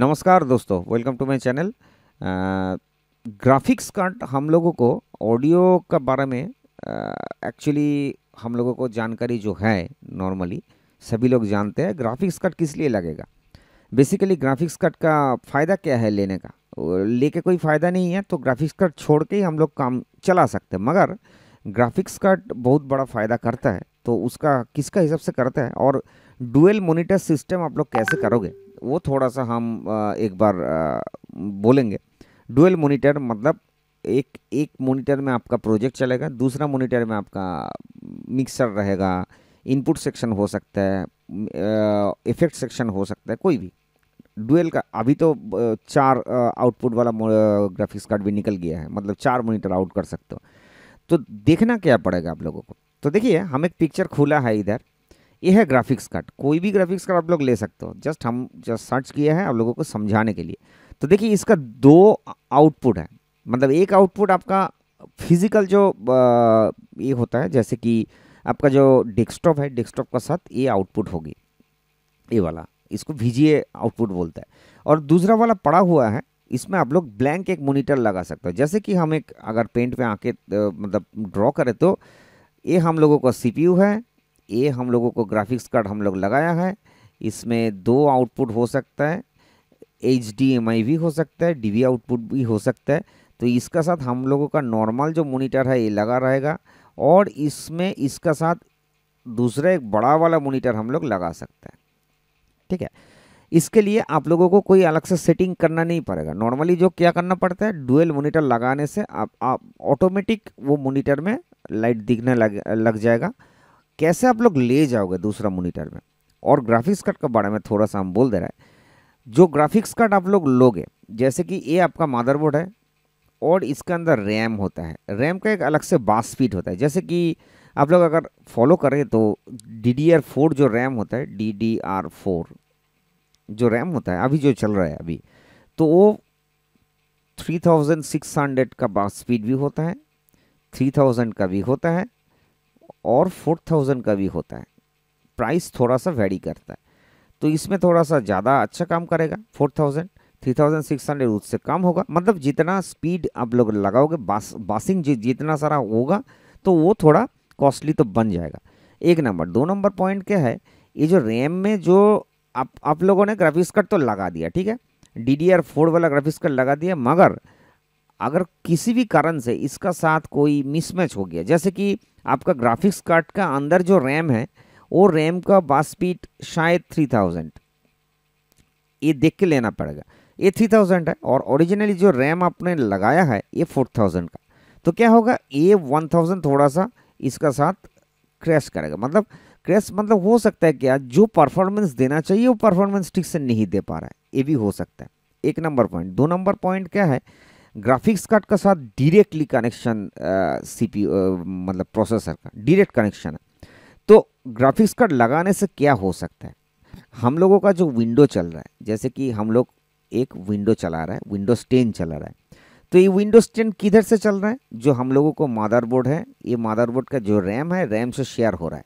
नमस्कार दोस्तों, welcome to my channel. Graphics card हम लोगों को ऑडियो का बारे में एक्चुअली हम लोगों को जानकारी जो है नॉर्मली सभी लोग जानते हैं। ग्राफिक्स कार्ड किस लिए लगेगा, बेसिकली ग्राफिक्स कार्ड का फ़ायदा क्या है लेने का, लेके कोई फ़ायदा नहीं है। तो ग्राफिक्स कार्ड छोड़ के ही हम लोग काम चला सकते हैं, मगर ग्राफिक्स कार्ड बहुत बड़ा फ़ायदा करता है। तो उसका किसका हिसाब से करता है और डुअल मॉनिटर सिस्टम आप लोग कैसे करोगे वो थोड़ा सा हम एक बार बोलेंगे। डुअल मॉनिटर मतलब एक मॉनिटर में आपका प्रोजेक्ट चलेगा, दूसरा मॉनिटर में आपका मिक्सर रहेगा, इनपुट सेक्शन हो सकता है, इफेक्ट सेक्शन हो सकता है, कोई भी डुअल का। अभी तो 4 आउटपुट वाला ग्राफिक्स कार्ड भी निकल गया है, मतलब 4 मॉनिटर आउट कर सकते हो। तो देखना क्या पड़ेगा आप लोगों को, तो देखिए हम एक पिक्चर खुला है इधर, यह है ग्राफिक्स कार्ड। कोई भी ग्राफिक्स कार्ड आप लोग ले सकते हो, जस्ट हम सर्च किया है आप लोगों को समझाने के लिए। तो देखिए इसका 2 आउटपुट है, मतलब एक आउटपुट आपका फिजिकल जो ये होता है, जैसे कि आपका जो डेस्कटॉप है, डेस्कटॉप का साथ ये आउटपुट होगी, ये वाला, इसको VGA आउटपुट बोलता है। और दूसरा वाला पड़ा हुआ है, इसमें आप लोग ब्लैंक एक मोनीटर लगा सकते हो, जैसे कि हम एक अगर पेंट में आके मतलब ड्रॉ करें तो ये हम लोगों का CPU है, ये हम लोगों को ग्राफिक्स कार्ड हम लोग लगाया है। इसमें 2 आउटपुट हो सकता है, HDMI भी हो सकता है, DV आउटपुट भी हो सकता है। तो इसका साथ हम लोगों का नॉर्मल जो मॉनिटर है ये लगा रहेगा, और इसमें इसका साथ दूसरा एक बड़ा वाला मॉनिटर हम लोग लगा सकते हैं, ठीक है। इसके लिए आप लोगों को कोई अलग से सेटिंग करना नहीं पड़ेगा। नॉर्मली जो क्या करना पड़ता है, डुअल मॉनिटर लगाने से आप ऑटोमेटिक वो मॉनिटर में लाइट दिखने लग जाएगा। कैसे आप लोग ले जाओगे दूसरा मॉनिटर में, और ग्राफिक्स कार्ड के बारे में थोड़ा सा हम बोल दे रहे हैं। जो ग्राफिक्स कार्ड आप लोग लोगे, जैसे कि ये आपका मदरबोर्ड है और इसके अंदर रैम होता है, रैम का एक अलग से बास फीड होता है। जैसे कि आप लोग अगर फॉलो करें तो DDR4 जो रैम होता है, DDR4 जो रैम होता है अभी जो चल रहा है अभी, तो वो 3600 का बास फीड भी होता है, 3000 का भी होता है और 4000 का भी होता है। प्राइस थोड़ा सा वेरी करता है, तो इसमें थोड़ा सा ज़्यादा अच्छा काम करेगा। 4000 3600 उससे कम होगा, मतलब जितना स्पीड आप लोग लगाओगे बासिंग जितना सारा होगा तो वो थोड़ा कॉस्टली तो बन जाएगा। 1 नंबर 2 नंबर पॉइंट क्या है, ये जो रैम में जो आप लोगों ने ग्राफिक्स कार्ड तो लगा दिया, ठीक है, DDR4 वाला ग्राफिक्स कार्ड लगा दिया, मगर अगर किसी भी कारण से इसका साथ कोई मिसमैच हो गया, जैसे कि आपका ग्राफिक्स कार्ड का अंदर जो रैम है वो रैम का बास स्पीड शायद 3000, ये देख के लेना पड़ेगा। ये 3000 है और ओरिजिनली जो रैम आपने लगाया है ये 4000 का, तो क्या होगा, ये 1000 थोड़ा सा इसका साथ क्रैश करेगा। मतलब क्रैश मतलब हो सकता है क्या, जो परफॉर्मेंस देना चाहिए वो परफॉर्मेंस ठीक से नहीं दे पा रहा है, ये भी हो सकता है। 1 नंबर पॉइंट। 2 नंबर पॉइंट क्या है, ग्राफिक्स कार्ड का साथ डायरेक्टली कनेक्शन CPU मतलब प्रोसेसर का डायरेक्ट कनेक्शन है। तो ग्राफिक्स कार्ड लगाने से क्या हो सकता है, हम लोगों का जो विंडो चल रहा है, जैसे कि हम लोग एक विंडो चला रहा है, विंडोज 10 चला रहा है, तो ये विंडोज 10 किधर से चल रहा है, जो हम लोगों को मदरबोर्ड है, ये मदरबोर्ड का जो रैम है रैम से शेयर हो रहा है।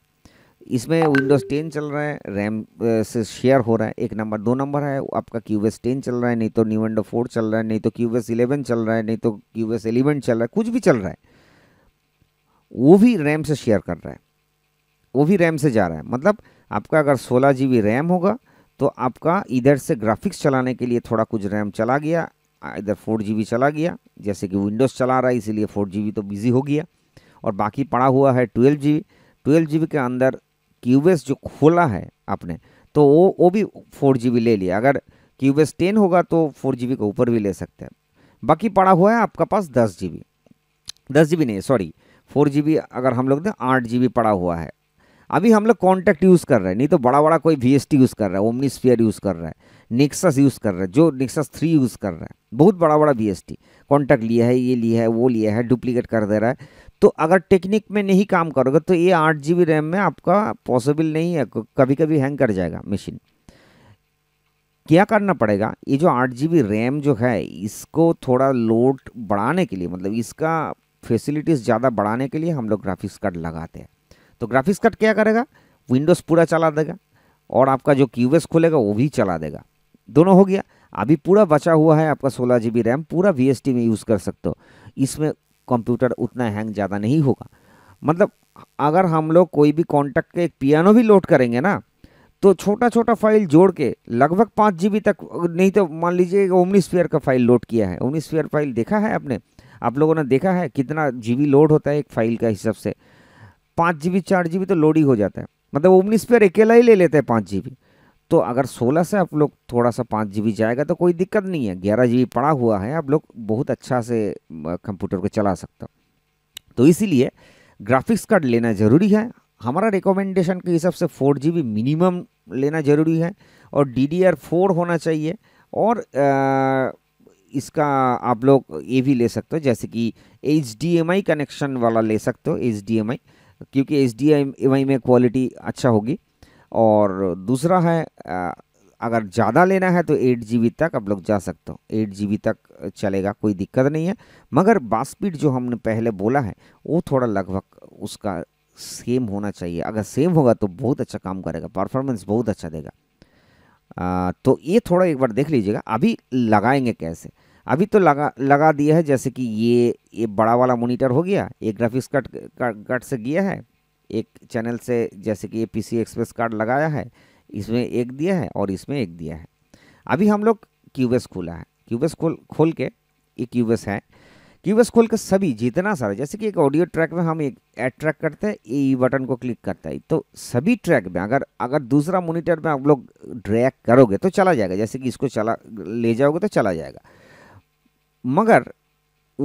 इसमें विंडोज 10 चल रहा है, रैम से शेयर हो रहा है। 1 नंबर 2 नंबर है आपका Cubase 10 चल रहा है, नहीं तो New Windows 4 चल रहा है, नहीं तो Cubase 11 चल रहा है, नहीं तो Cubase 11 चल रहा है, कुछ भी चल रहा है, वो भी रैम से शेयर कर रहा है, वो भी रैम से जा रहा है। मतलब आपका अगर 16 GB रैम होगा तो आपका इधर से ग्राफिक्स चलाने के लिए थोड़ा कुछ रैम चला गया, इधर 4 GB चला गया, जैसे कि विंडोज़ चला रहा है इसीलिए 4 GB तो बिजी हो गया, और बाकी पड़ा हुआ है 12 GB। 12 GB के अंदर Cubase जो खोला है आपने तो वो भी 4 GB ले लिया। अगर Cubase 10 होगा तो 4 GB के ऊपर भी ले सकते हैं। बाकी पड़ा हुआ है आपका पास 10 GB, 10 GB नहीं सॉरी 4 GB अगर हम लोग दें, 8 GB पड़ा हुआ है। अभी हम लोग कॉन्टैक्ट यूज़ कर रहे हैं, नहीं तो बड़ा बड़ा कोई VST यूज़ कर रहा है, ओमनीस्फीयर यूज़ कर रहा है, नेक्सस यूज़ कर रहा है, जो नेक्सस 3 यूज़ कर रहा है, बहुत बड़ा बड़ा VST कॉन्टैक्ट लिया है, ये लिया है, वो लिया है, डुप्लीकेट कर दे रहा है। तो अगर टेक्निक में नहीं काम करोगे तो ये 8 GB रैम में आपका पॉसिबल नहीं है, कभी कभी हैंग कर जाएगा मशीन। क्या करना पड़ेगा, ये जो 8 GB रैम जो है इसको थोड़ा लोड बढ़ाने के लिए, मतलब इसका फैसिलिटीज़ ज़्यादा बढ़ाने के लिए हम लोग ग्राफिक्स कार्ड लगाते हैं। तो ग्राफिक्स कार्ड क्या करेगा, विंडोज़ पूरा चला देगा और आपका जो Cubase खोलेगा वो भी चला देगा, दोनों हो गया। अभी पूरा बचा हुआ है आपका 16 GB रैम, पूरा VST में यूज़ कर सकते हो। इसमें कंप्यूटर उतना हैंग ज़्यादा नहीं होगा। मतलब अगर हम लोग कोई भी कॉन्टैक्ट के एक पियानो भी लोड करेंगे ना, तो छोटा छोटा फाइल जोड़ के लगभग 5 GB तक, नहीं तो मान लीजिए ओमनीस्फीयर का फाइल लोड किया है। ओमनीस्फीयर फाइल देखा है आपने, आप लोगों ने देखा है कितना GB लोड होता है एक फाइल का हिसाब से। 5 GB 4 GB तो लोड ही हो जाता है। मतलब ओमनीस्फीयर अकेला ही ले लेते हैं 5 GB। तो अगर 16 से आप लोग थोड़ा सा 5 GB जाएगा तो कोई दिक्कत नहीं है। 11 GB पड़ा हुआ है, आप लोग बहुत अच्छा से कंप्यूटर को चला सकते हो। तो इसीलिए ग्राफिक्स कार्ड लेना ज़रूरी है। हमारा रिकमेंडेशन के हिसाब से 4 GB मिनिमम लेना ज़रूरी है और DDR4 होना चाहिए। और इसका आप लोग ये भी ले सकते हो जैसे कि HDMI कनेक्शन वाला ले सकते हो, HDMI, क्योंकि HDMI में क्वालिटी अच्छा होगी। और दूसरा है अगर ज़्यादा लेना है तो 8 GB तक आप लोग जा सकते हो, 8 GB तक चलेगा, कोई दिक्कत नहीं है। मगर बास स्पीड जो हमने पहले बोला है वो थोड़ा लगभग उसका सेम होना चाहिए। अगर सेम होगा तो बहुत अच्छा काम करेगा, परफॉर्मेंस बहुत अच्छा देगा। तो ये थोड़ा एक बार देख लीजिएगा। अभी लगाएंगे कैसे, अभी तो लगा दिया है। जैसे कि ये बड़ा वाला मॉनिटर हो गया, एक ग्राफिक्स कार्ड से गया है, एक चैनल से जैसे कि ये PC एक्सप्रेस कार्ड लगाया है, इसमें एक दिया है और इसमें एक दिया है। अभी हम लोग क्यूबेस खोला है, क्यूबेस खोल के, ये क्यूबेस है, क्यूबेस खोल के सभी जितना सारा, जैसे कि एक ऑडियो ट्रैक में हम एक ऐड ट्रैक करते हैं, ई बटन को क्लिक करता है तो सभी ट्रैक में, अगर दूसरा मोनिटर में आप लोग ड्रैग करोगे तो चला जाएगा। जैसे कि इसको ले जाओगे तो चला जाएगा, मगर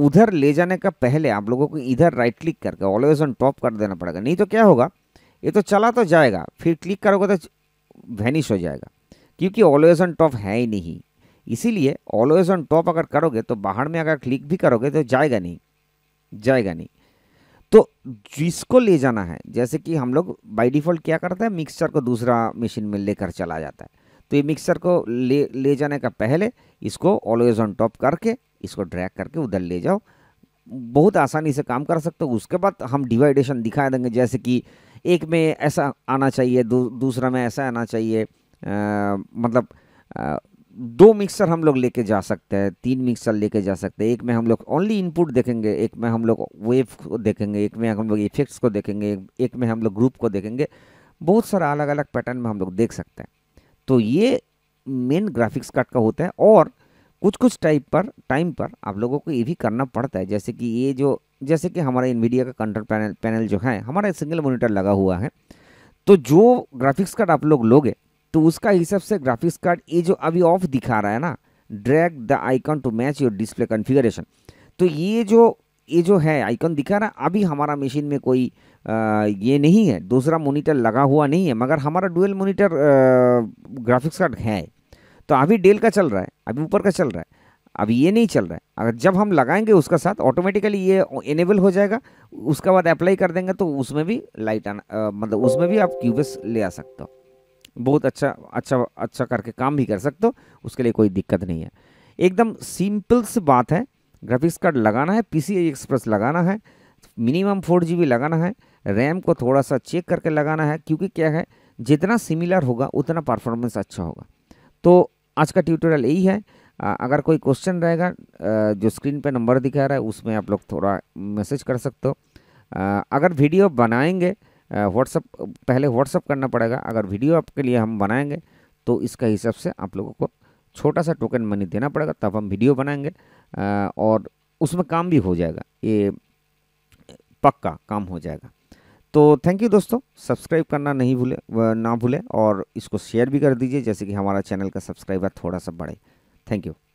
उधर ले जाने का पहले आप लोगों को इधर राइट क्लिक करके ऑलवेज ऑन टॉप कर देना पड़ेगा। नहीं तो क्या होगा, ये तो चला तो जाएगा, फिर क्लिक करोगे तो वैनिश हो जाएगा, क्योंकि ऑलवेज ऑन टॉप है ही नहीं। इसीलिए ऑलवेज ऑन टॉप अगर करोगे तो बाहर में अगर क्लिक भी करोगे तो जाएगा नहीं, जाएगा नहीं। तो जिसको ले जाना है, जैसे कि हम लोग बाय डिफ़ॉल्ट क्या करते हैं, मिक्सचर को दूसरा मशीन में लेकर चला जाता है। तो ये मिक्सचर को ले जाने का पहले इसको ऑलवेज ऑन टॉप करके इसको ड्रैग करके उधर ले जाओ, बहुत आसानी से काम कर सकते हो। उसके बाद हम डिवाइडेशन दिखा देंगे, जैसे कि एक में ऐसा आना चाहिए, दूसरा में ऐसा आना चाहिए। मतलब 2 मिक्सर हम लोग लेके जा सकते हैं, 3 मिक्सर लेके जा सकते हैं। एक में हम लोग ओनली इनपुट देखेंगे, एक में हम लोग वेव को देखेंगे, एक में हम लोग इफेक्ट्स को देखेंगे, एक में हम लोग ग्रुप को देखेंगे। बहुत सारा अलग अलग पैटर्न में हम लोग देख सकते हैं। तो ये मेन ग्राफिक्स कार्ड का होता है। और कुछ टाइम पर आप लोगों को ये भी करना पड़ता है, जैसे कि ये जो, जैसे कि हमारा एनवीडिया का कंट्रोल पैनल जो है, हमारा सिंगल मोनीटर लगा हुआ है। तो जो ग्राफिक्स कार्ड आप लोग लोगे तो उसका हिसाब से ग्राफिक्स कार्ड, ये जो अभी ऑफ दिखा रहा है ना, drag the icon to match your display configuration, तो ये जो है आइकन दिखा रहा है। अभी हमारा मशीन में कोई ये नहीं है, दूसरा मोनीटर लगा हुआ नहीं है, मगर हमारा डुअल मोनीटर ग्राफिक्स कार्ड है। तो अभी डेल का चल रहा है, अभी ऊपर का चल रहा है, अभी ये नहीं चल रहा है। अगर जब हम लगाएंगे उसका साथ ऑटोमेटिकली ये इनेबल हो जाएगा, उसके बाद अप्लाई कर देंगे तो उसमें भी लाइट आना, मतलब उसमें भी आप क्यूबेस ले आ सकते हो। बहुत अच्छा करके काम भी कर सकते हो, उसके लिए कोई दिक्कत नहीं है। एकदम सिंपल सी बात है। ग्राफिक्स कार्ड लगाना है, PCI एक्सप्रेस लगाना है, मिनिमम 4 GB लगाना है, रैम को थोड़ा सा चेक करके लगाना है, क्योंकि क्या है, जितना सिमिलर होगा उतना परफॉर्मेंस अच्छा होगा। तो आज का ट्यूटोरियल यही है। अगर कोई क्वेश्चन रहेगा, जो स्क्रीन पे नंबर दिखा रहा है उसमें आप लोग थोड़ा मैसेज कर सकते हो। अगर वीडियो बनाएंगे पहले व्हाट्सअप करना पड़ेगा। अगर वीडियो आपके लिए हम बनाएंगे तो इसका हिसाब से आप लोगों को छोटा सा टोकन मनी देना पड़ेगा, तब हम वीडियो बनाएंगे और उसमें काम भी हो जाएगा, ये पक्का काम हो जाएगा। तो थैंक यू दोस्तों, सब्सक्राइब करना ना भूले और इसको शेयर भी कर दीजिए, जैसे कि हमारा चैनल का सब्सक्राइबर थोड़ा सा बढ़े। Thank you.